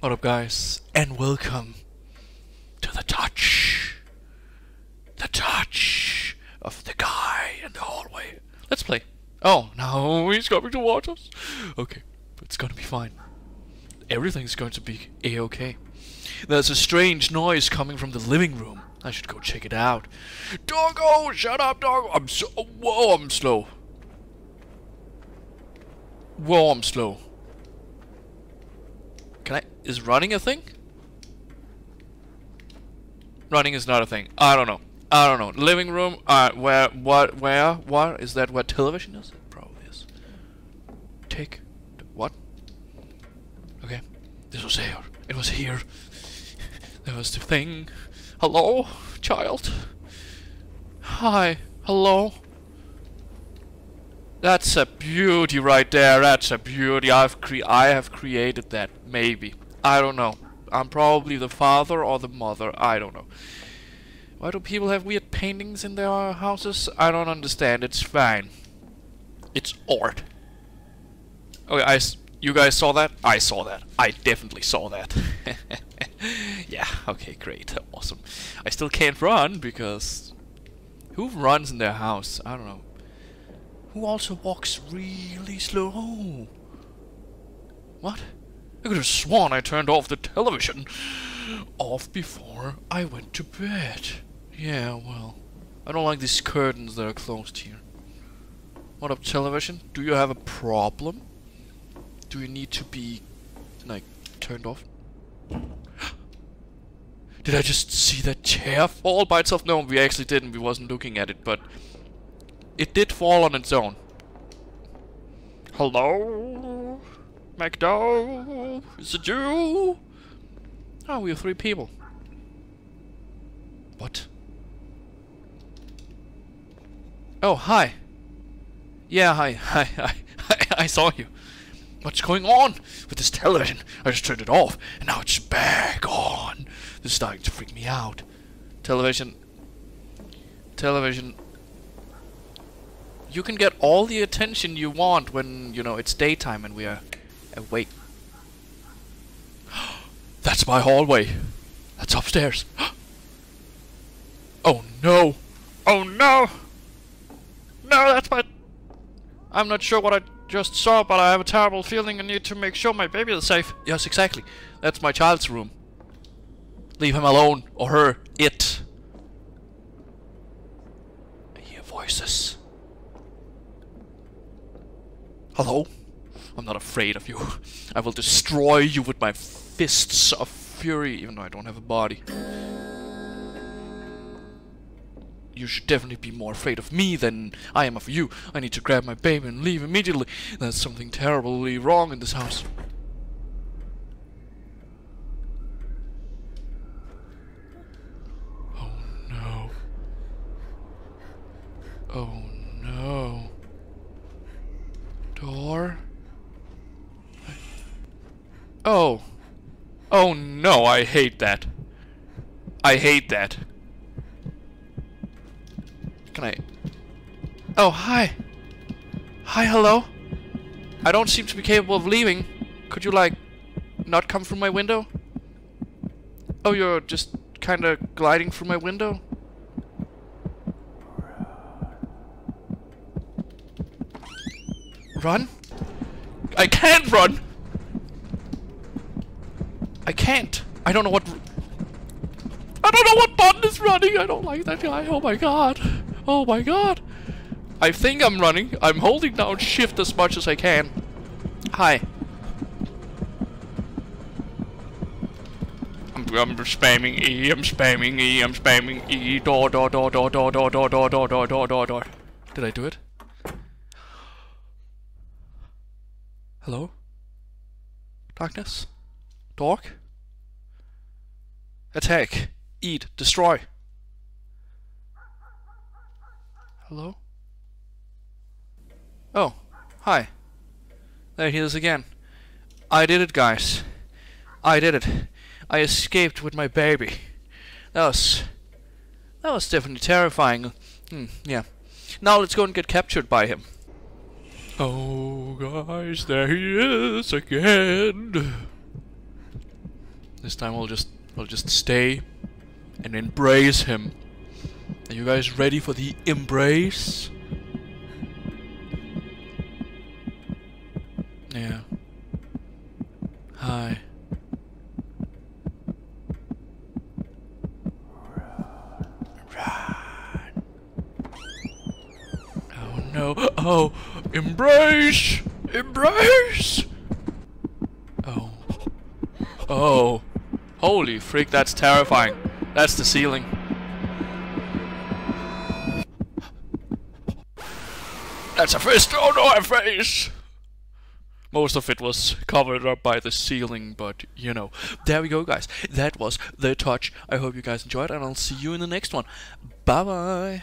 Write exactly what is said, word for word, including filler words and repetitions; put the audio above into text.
What up, guys, and welcome to the touch, the touch of the guy in the hallway. Let's play. Oh, no, he's coming towards us. Okay, it's gonna be fine. Everything's going to be a-okay. There's a strange noise coming from the living room. I should go check it out. Doggo, shut up, doggo. I'm so, whoa, I'm slow. Whoa, I'm slow. Can I... Is running a thing? Running is not a thing. I don't know. I don't know. Living room, uh, where, what, where, what? Is that where television is? It probably is. Take... What? Okay. This was here. It was here. There was the thing. Hello, child? Hi. Hello? That's a beauty right there. That's a beauty. I've cre I have created that. Maybe. I don't know. I'm probably the father or the mother. I don't know. Why do people have weird paintings in their houses? I don't understand. It's fine. It's art. Okay, I s you guys saw that? I saw that. I definitely saw that. Yeah, okay, great. Awesome. I still can't run because... Who runs in their house? I don't know. Who also walks really slow? What? I could have sworn I turned off the television off before I went to bed. Yeah, well, I don't like these curtains that are closed here. What up, television? Do you have a problem? Do you need to be, like, turned off? Did I just see that chair fall by itself? No, we actually didn't. We wasn't looking at it, but... It did fall on its own. Hello? McDo? Is it you? Oh, we are three people. What? Oh, hi. Yeah, hi, hi, hi. I saw you. What's going on with this television? I just turned it off, and now it's back on. This is starting to freak me out. Television. Television. You can get all the attention you want when, you know, it's daytime and we are awake. That's my hallway. That's upstairs. Oh no. Oh no. No, that's my... I'm not sure what I just saw, but I have a terrible feeling I need to make sure my baby is safe. Yes, exactly. That's my child's room. Leave him alone. Or her. It. I hear voices. Hello? I'm not afraid of you. I will destroy you with my fists of fury, even though I don't have a body. You should definitely be more afraid of me than I am of you. I need to grab my baby and leave immediately. There's something terribly wrong in this house. Oh no. Oh no. Door? Oh. Oh no, I hate that. I hate that. Can I... Oh, hi. Hi, hello. I don't seem to be capable of leaving. Could you, like, not come from my window? Oh, you're just kinda gliding from my window? Run? I can't run! I can't! I don't know what... I don't know what button is running! I don't like that guy, oh my god! Oh my god! I think I'm running. I'm holding down shift as much as I can. Hi. I'm, I'm spamming E, I'm spamming E, I'm spamming E, door, door, door, door, door, door, door, door, door, door, door, door, door. Did I do it? Hello? Darkness? Dog? Attack! Eat! Destroy! Hello? Oh, hi. There he is again. I did it, guys. I did it. I escaped with my baby. That was... That was definitely terrifying. Hmm, yeah. Now let's go and get captured by him. Oh, guys, there he is again. This time I'll just I'll just stay and embrace him. Are you guys ready for the embrace? Yeah. Hi. Run. Oh no. Oh, embrace. Embrace. Oh. Oh. Holy freak, that's terrifying. That's the ceiling. That's a fist! Oh no, a face! Most of it was covered up by the ceiling, but you know. There we go, guys. That was The Touch. I hope you guys enjoyed, and I'll see you in the next one. Bye-bye!